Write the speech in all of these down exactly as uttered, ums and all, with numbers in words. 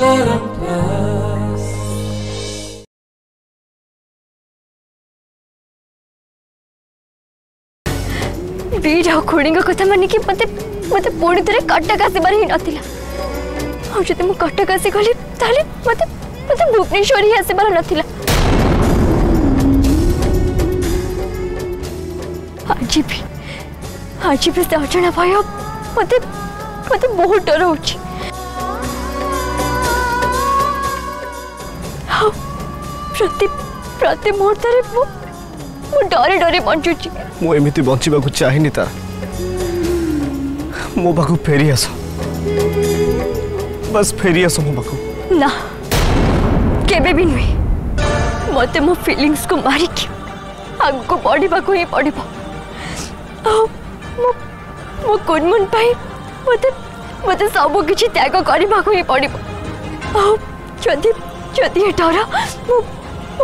Taram Plus. जाओ खोड़ी कथा मानिकी मत मत पुणी थे कटक आसबार ही नाला आते मुझे कटक आसी गली मत मत भुवनेश्वर ही आसबार नाला आज भी आज भी से अजा भय मत मत बहुत डर हो प्रति प्रति मुहूर्त डरे डरे बंचुची मो एमिति बंचिबा को चाहिनी ता मो बाकू फेरी आसो बस फेरी आसो मो बाकू ना केबे भी नहीं मते मो फीलिंग्स को मारी के आग को बॉडी बाकू ही पड़िबो मो मो गुड मन पाई मते मते सब कुछ त्याग करबा को ही पड़िबो जदी जदी डरा मो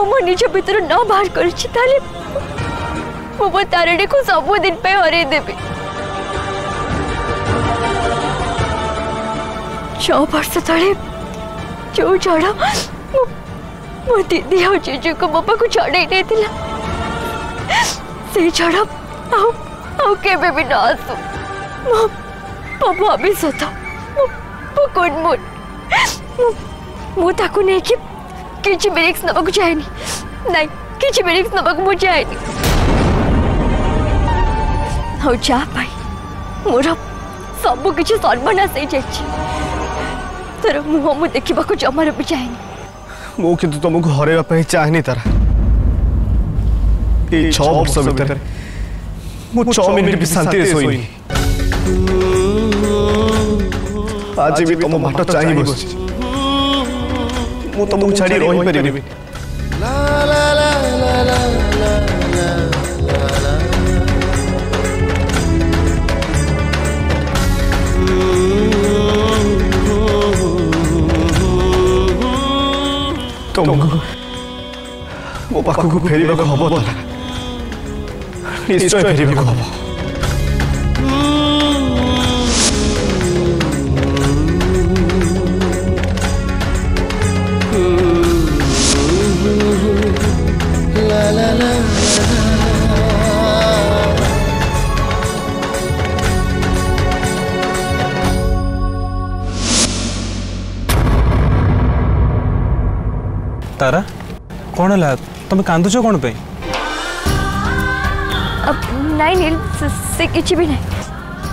मो निजे भीतर न बाहर करछि ताले वो तारिणी को सब दिन पे हरे देवी छो वर्ष ते जो झड़ मो दीदी और जीजू को बापा को छड़े नहीं से झड़ आबे भी न आसू मो भविष्यत मो गुड मूड मुझे कि ब्रेक्स नाक जाए ना कि ब्रेक्स नाक मुझे जाए हाँ जापाई मोर सब किसी सर्वनाश हो तोर मुह मु देखा जमार भी चाहे मु किंतु तुमको हरवाई चाहे तारा छर्ष भर मु मिनट भी शांति सोई आज भी तुम बाट चाहे मु तुमको छाड़ी रही पारि मो पाखु को फेर हम निश्चय फेर हम तारा कौन है तुम कांदु छो कौन पे अब नहीं नील से किछि भी नहीं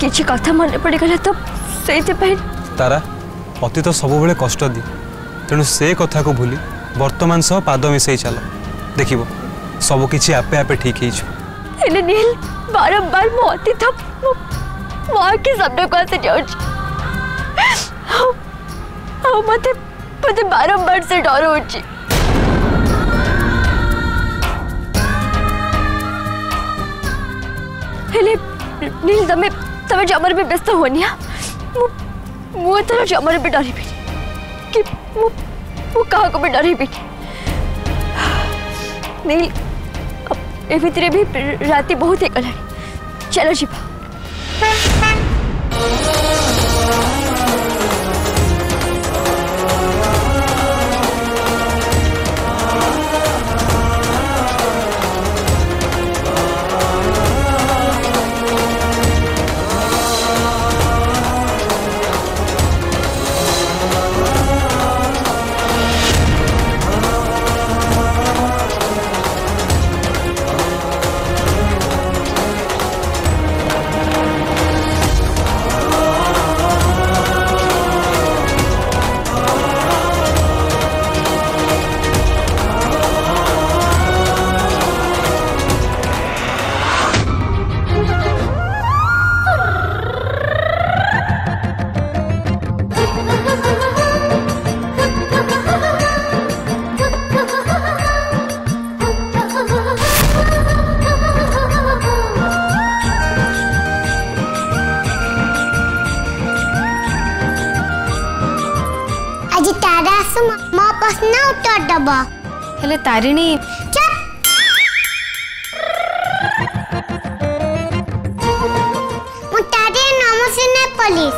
किछि कथा मन पड़ गला तो सेते पे तारा अति तो सब बेले कष्ट दी तेणु से कथा को भूली वर्तमान सह पाद मिसई चल देखिबो सब किछि आपे आपे ठीक हिछ एने नील बारंबार मो अति तो मो के शब्द को से जाउछ आओ मते मते बारंबार से डर होछि नील तमें तमें जमर भी व्यस्त होनी मु तरह जमर भी डर कि क्या को भी डर नील एमती भी राति बहुत ही गला चलो जी हेले तारिणी मु तारिणी नमस्ते ने पुलिस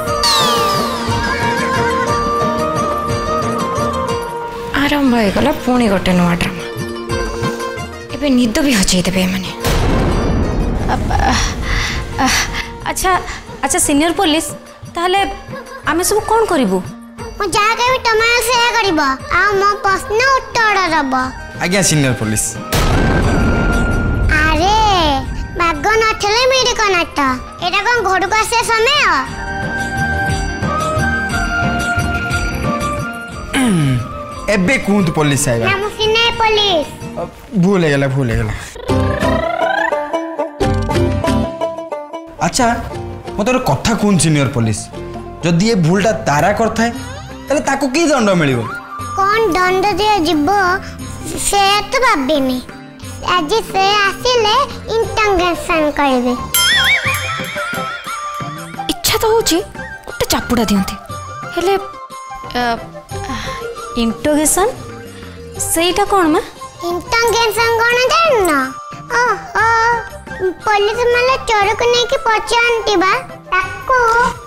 आरंभ हो गला पुणी गोटे नुआ ड्रामा एबे निद भी हजई देबे माने। अच्छा अच्छा सीनियर पुलिस ताले आमे सब कोन करिवो? म जा कहबे तमे से करिवो आ म प्रश्न उत्तर दबो। आज्ञा सीनियर पुलिस। अरे भाग न थले मेरे कनाटा एटा कोन घर को आसे समय एबे कुंत पुलिस आइबा। हम सीनियर पुलिस। भूल गेला भूल गेला। अच्छा मोर कथा कौन सीनियर पुलिस जदि ये भूलटा तारा करता है तले ताको की दंड मिलिबो? कोन दंड दिया जिबो से तो बाबीनी आज से आसीले इंटरगेशन करबे। इच्छा तो होची उठे चापुडा दियंती हेले इंटरगेशन सेटा कोन मा इंटरगेशन कोन जानना? ओहो पुलिस माने चोर को नहीं कि पहचानती बा ताको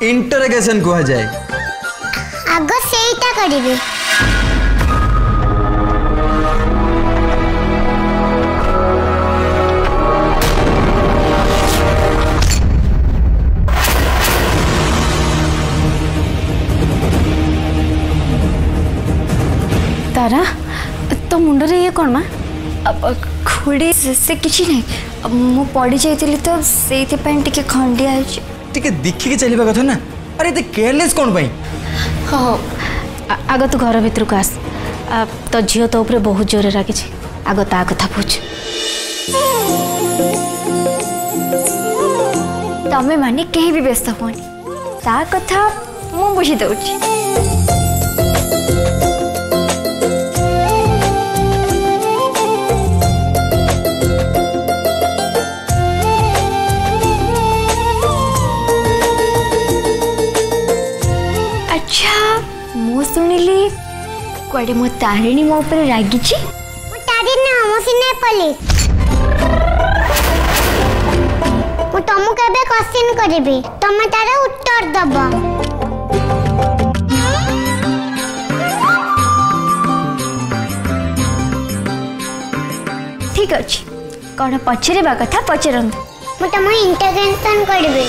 इंटरोगेशन को जाए आगो सेटा करिवे। तारा तो मुंड रे ये कोन मा खुड़ी से किसी नहीं मु पड़ी जाइली तो से खंडिया देखिकी चलवा कथा ना। अरे ये केयरलेस कौन भाई? हाँ आग तू घर भीतर को आस तो झील तो ऊपर बहुत जोर रागी आग ता कथा बुझ। तमें माने कहीं भी व्यस्त होनी ता कथा मु बुझी दौर। सुनिली कोडे मो तारिणी मो ऊपर रागी छी। मो तारिणी ना मो सिने पुलिस। मो तमु केबे क्वेश्चन करबे तमे तार उत्तर दबो। ठीक अछि कोन पछरे बा कथा पछरन मो तमो इंटरवेंशन करबे।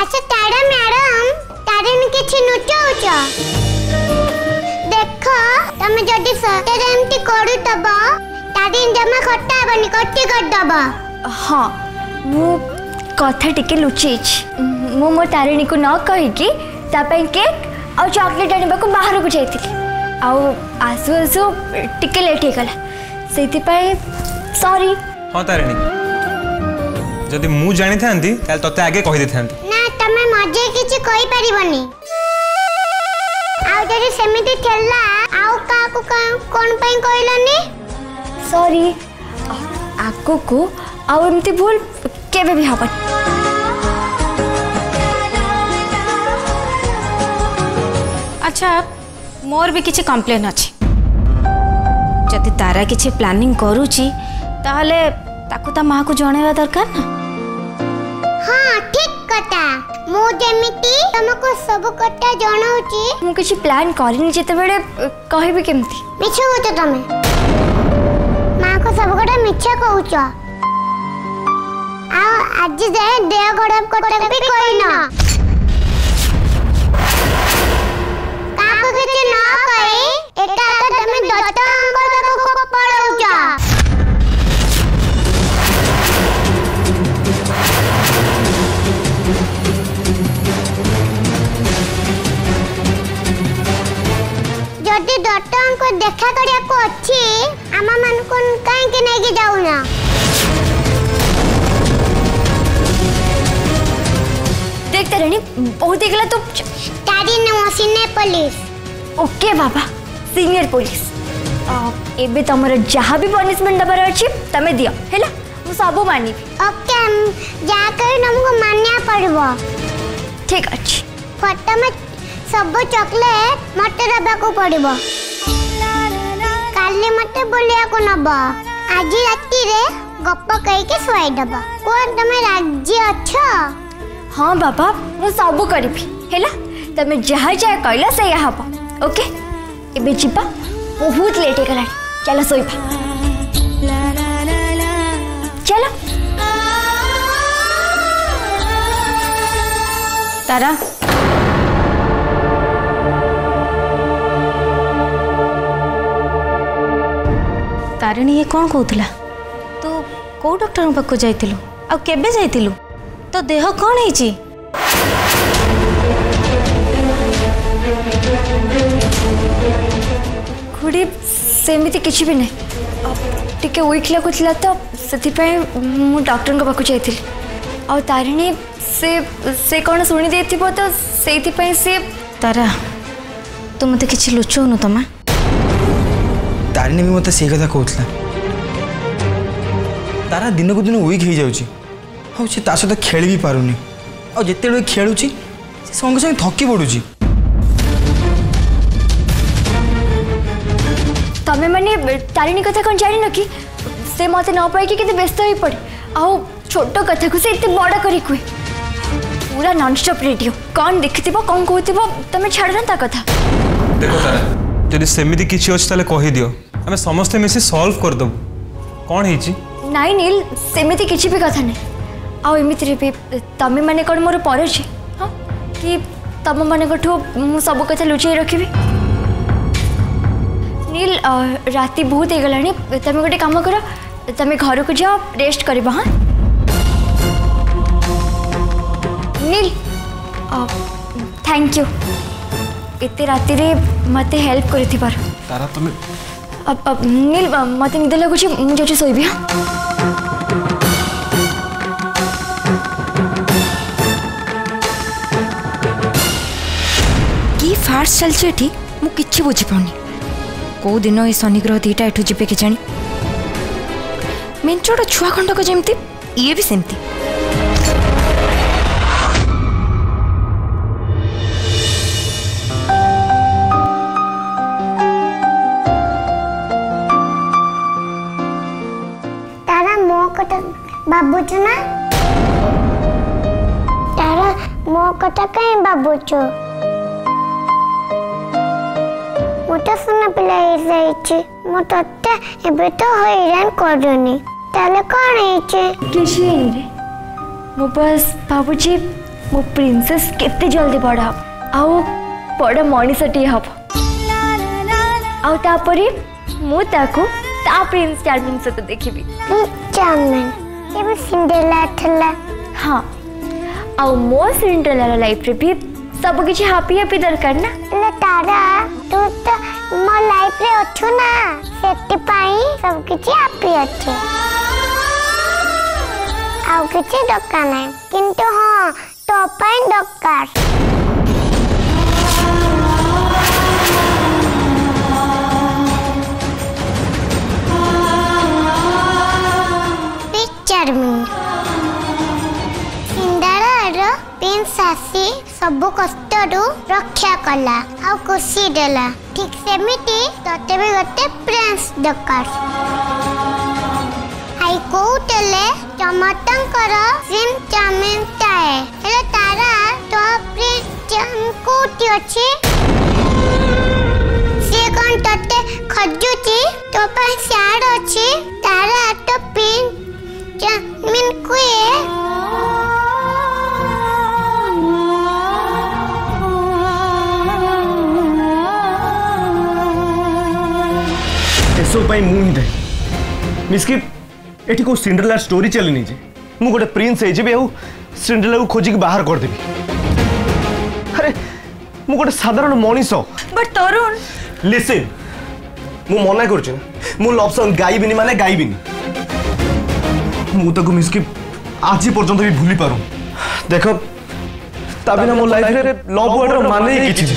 अच्छा तारा मैडम तारिन किछि नुचौछ देखो तमे जदी सतेरे एम्ति करू तबो तारिन जमा खट्टा बनि कट्टी कर दबो। हां मु कथा टिके लुचेछ मु मो तारिनी को न कहि कि तापै केक और चॉकलेट आनिबा को बाहर को जाइथिली आ आसु आसु टिके लेट हे गला सेति पय सॉरी। हां तारिनी जदि मु जानि थांती ताल तते आगे कहि दे थांती ना तमे मजे किछि कहि परिबनी आउ जदि सेमिति खेलला आउ का को कोन पई कहलनी सॉरी आको को आउ एम्ति भूल केबे भी हबन। अच्छा मोर भी किछि कंप्लेन अछि जदि तारा किछि प्लानिंग करूची ताले ताको ता मां को जणेबा दरकार ना। हां ठीक कथा मु जेमिति तुमको सब कथा जणाउची मु किछि प्लान करिनि जेते बेले कहबे केमथि मिछो होत तमे मां को सब कथा मिछा कहउछ आ आज जे देह गडब कथा भी कहिना काको के न कहि एटा तो तमे दत्ता अंग को पळउछ। जदि डॉक्टर को देखा करिया को अच्छी आमा मन को काहे के नहीं जाऊ ना देखते रहनी बहुत एकला तो तारिन ने सीनियर पुलिस। ओके बाबा सीनियर पुलिस एबे तमरा जहां भी पनिशमेंट दबर अछि तमे दियो हैला मु सब मानिबी। ओके जा कर हमको मानिया पड़बो। ठीक अछि खट्टा में सब चॉकलेट मटे रबाको पड़िबो काली मटे बोलिया को नबा आज राती रे गप्प कहि के सुवाई दबा कोन तमे राज्य अच्छा हां बाबा मु सब करबी हैला तमे जहा जाय कहला से यहाबा ओके एबे जीपा बहुत लेट हो गला चलो सोइबा चलो तारा तारिणी ये कौन कहूला तू कौ डॉक्टर पाक जाइलु आ केबे जाइलु तो देह कौन है खुड़ी सेमती किसी भी नहीं टिके वीक लगुला तो से मु डॉक्टर को पाक जाइली आ तारिणी से से कौन शुणी दे तो से तारा तू मत कि लुचौन तमा तारिणी भी मत से कथा कहला तारा दिन को दिन वीक हो जाऊँगी हाँ सी ता सहित खेल भी पारुनी आ जिते खेलु संगे संगे थकी पड़ू तमें मैंने तारिणी कथा कौन जान कि से मत न पाई कि व्यस्त हो पड़े आ छोट कथा को से बड़ करी कुए पूरा नॉनस्टॉप रेडियो कौन देखि कौन कहू तमें छाड़ना ता कथा देखो तारा जब सेमती किसी अच्छे तेल कही दियो आम समस्ते मिसी सल्व करदेव कौन है नाई नील सेमती किसी भी कथा ना आमती भी तमें मैंने कौन मोर पर हाँ कि तम मान सब कथा लुचाई रखी नील राति बहुत हो गलानी तुम गोटे काम कर तुम घर को जाओ रेस्ट कर हाँ नील थैंक यू एत राति मत हेल्प कर तारा तुम्हें नील मत निद लगुच मुझे शोबी हाँ कि फास्ट चलती ये मुझे बुझिपाऊनी कौ दिन ये शनिग्रह दीटा एठू जीवे कि जानी मेंचोड़ा छुआ खंडक जमती ये भी सेमती तारा मो कटा बाबूचो ना तारा मो कटा कहीं बाबूचो मोटा सुना पिलाई जाइछे मोटा ते एबे तो हैरान करनी ताले कोन हैछे किसी रे मो बस बाबूजी मो प्रिंसेस केते जल्दी बड़ा आओ बड़ा मनीषटी हब आओ तापरी मु ताको ता प्रिंस चार्मिंग से तो देखिबी चार्मिंग एबे सिंड्रेला थला हां आओ मो सिंड्रेला लाइफ रे भी सब किछ हैप्पी हैप्पी दरकार ना ले तारा तू तो मो लाइफ रे अछु ना सेति पाई सब किछ हैप्पी अछि आउ किछ डक्का नै किंतु हां तो पाई डक्का पिक्चर में सिंदरा रो पिनसासी सब कष्ट रक्षा कला आ खुशी देला ठीक सेमती तते भी गते प्रिंस दरकार हाई को तेले टमाटर कर सिम चामेन ताए हेलो तारा तो प्रिंस जन को टियोची से कोन तते खजुची तो पर साड अछि तारा तो प्रिंस जन कोए मुंड मिसकी एठी को सिंड्रेला स्टोरी चली नहीं जे मु गोटे प्रिंस है जेबे सिंड्रेला को खोजिक बाहर कर देबी अरे मु गोटे साधारण मनीष बट तरुण लिसन मु मना करछु मु लव सॉन्ग गाइबिनी माने गाइबिनी मु तको मिसकी आज पर्यंत भी भूली पारू देखो तबे ना मो लाइफ रे लव वर्ड माने ही किछ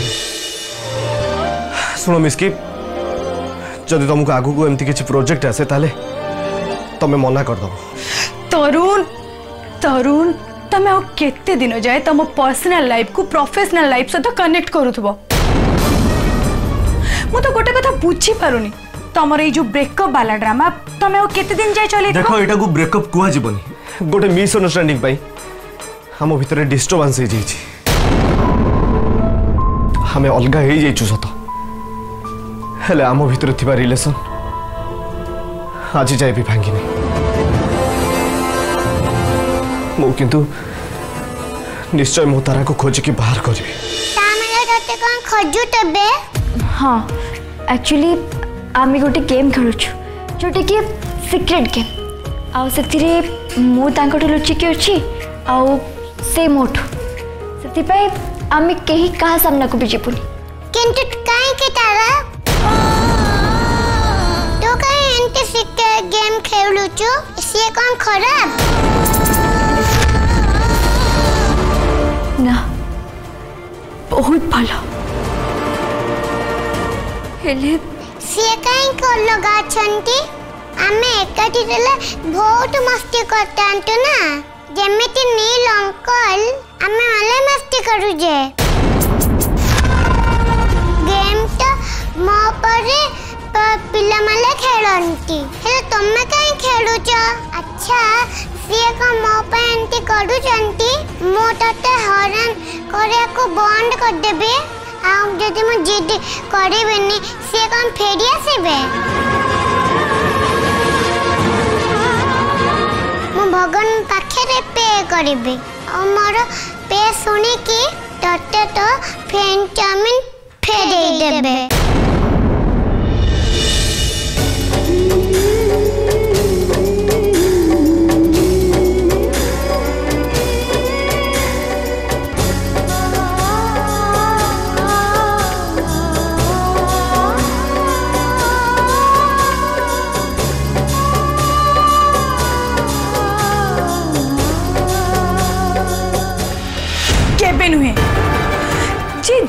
सुनो मिसकी जदि तुमको आगु को एमती किसी प्रोजेक्ट आसे ताले तमे मना कर दो तरुण तरुण तमे ओ केते दिन जाए तम पर्सनल लाइफ को प्रोफेशनल लाइफ सहित कनेक्ट करूथबो। मु तो गोटे कथा बुझी पारुनी तमर ए जो ब्रेकअप वाला ड्रामा तमे ओ केते दिन जाए चले। देखो एटा को ब्रेकअप कुआ जीवनी गोटे मिस अंडरस्टैंडिंग पाई हम भीतर डिस्टर्बेंस हे जाई छी हमें अलग हे जाई छु सतो हेले हम भीतर थिबा रिलेशन आज जाए भी भांगी नहीं। मो किंतु निश्चय मो तारा को खोज के बाहर करबे। तामले तते कोन खोजु तबे? हां एक्चुअली आमी गोटे गेम खेलुछु जोटे कि सीक्रेट गेम आ सेथिरे मो तांको लुचि के अछि आ से मोठ सेति पे आमी केही कहा सामना को बिजेपुनी किंतु काई के तारा तो काई एंटी सीक्रेट गेम खेलुछु से कोन खराब ना बहुत भला हेले से काई को लगा छंती आमे एकठी देले बहुत मस्ती करतांतु ना जेमिति नील अंकल आमे वाले मस्ती करू जे गेम तो मो परे पिल्ला माने खेलंती हे तुमे काई खेलु छ। अच्छा से का मो पेंती करू छंती मो तते हरण करे को बॉन्ड कर देबे आ जदी म जिद करबेनी से कम फेरी आसेबे म भगन पाखे रे पे करबे आ मोर पे सुनी की तते तो फैन चामिन फेरी देबे।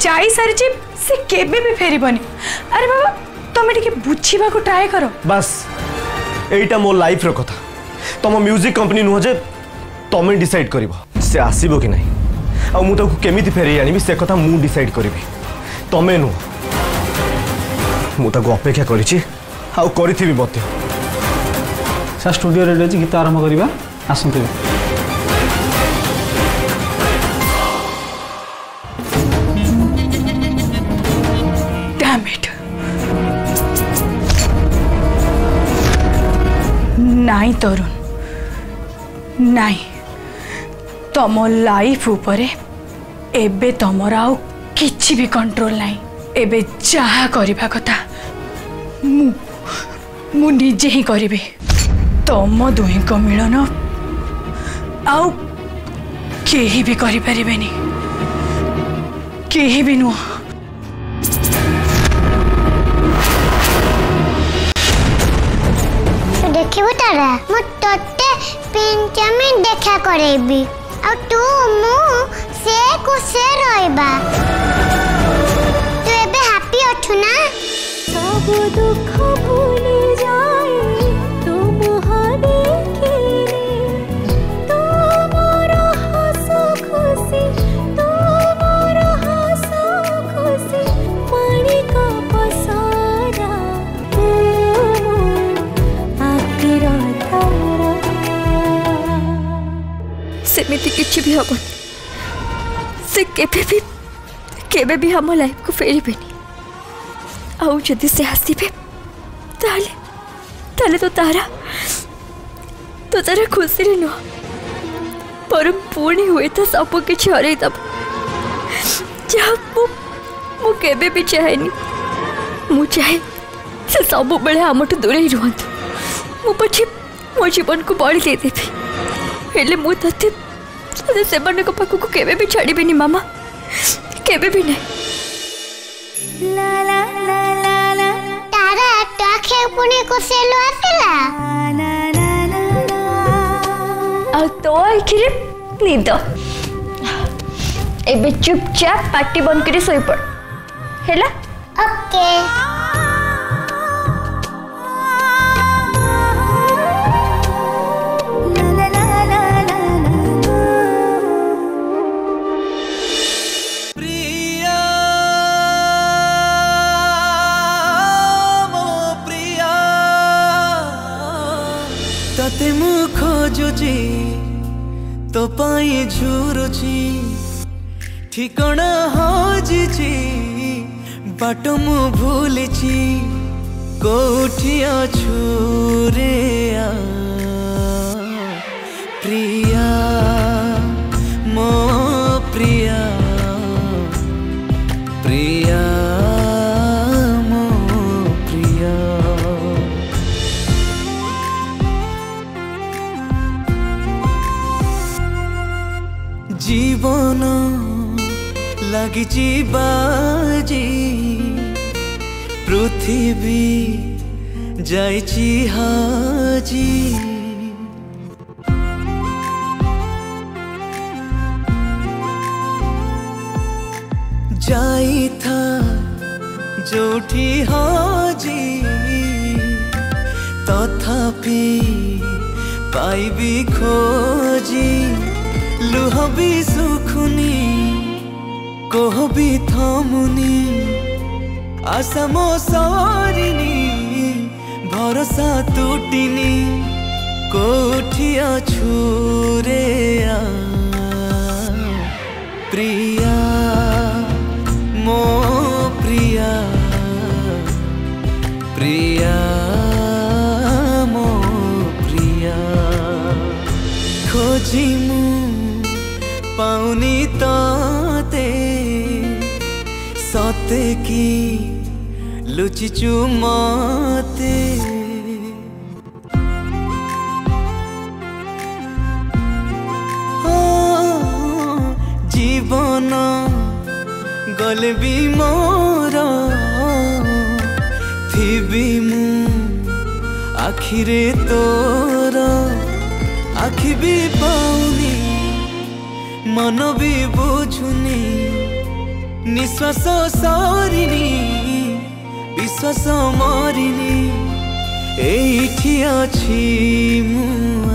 जाई सर जी से केबे भी फेरी बनी। अरे बाबा तुम तो बुझीवा को ट्राई करो बस एटा मो लाइफ रो कथा तुम म्यूजिक कंपनी नुह जे तुम डिसाइड करिवो से आसीबो कि नहीं आ मु ताको केमिति फेरी आनिबी से कथा मु डिसाइड करिबी तुम नु मु ताको अपेक्षा करिछि आ करिथिबी बत्य सा स्टूडियो रेडियो जी गीत आरंभ करिवा आसंतु। नहीं तरुण नहीं तुम लाइफ उपरे एबे तमर आउ किछि भी कंट्रोल नहीं एबे जहा करिबा कथा मु मु निजे ही करिबे तुम दुई को मिलन आउ केही भी करि परिबेनी केही भी नु। देखिबो तारा मु तोते पिंचमी देखा करेबी आ तू मु से को से रहबा तू एबे हैप्पी अछु ना सब दुख भूली जाए तू मोहनी के तू मोर हसो खुशी तू मोर हसो खुशी पानी का पसारा सेमिति किछि भी हबो से केबे भी केबे भी हम लाइफ को फेरी बेनी आउ जदी से हसी पे ताले ताले तो तारा तो तारा खुशी रे न पर पूर्ण हुए तो सब किछि हरे तब जब मु केबे भी चाहेनी मु चाहे से सब बड़े हमट दूर ही रहत मु पछी मो जीवन को बड़ी दे देबी हेले मु तते से सेवन को पाकू को केबे भी छाड़ी बिनी मामा केबे भी नहीं। ला ला ला ला ला तारा टाखे पुणे को सेलो आसेला ना ना ना आ तो आखिर नींद एबे चुपचाप पार्टी बंद करी सोई पड़ हेला ओके। तुम खोजुची तो पाई झुरुची ठिकाना हजिची बाट मु भूलिची कोठी अछुरे प्रिया मो प्रिया प्रिया मो प्रिया जीवन लगी जी बाजी पृथ्वी जाइची हाजी जाई था जोठी हाजी तथापि पाइबी खोजी लुह भी सुखुनी कोह भी थमुनी आशा मो सारिनी भरोसा तुटिनी कोठिया छुरे प्रिया मो प्रिया प्रिया मो प्रिया खोजी मु पाउनी ताते सते की लुचि चुमाते जीवन गल भी मोर थी मु आखिरे तोर आखि भी पाऊनी मन भी बुझुनी निश्वास सारिनी विश्वास मारिनी एठी आछि मु।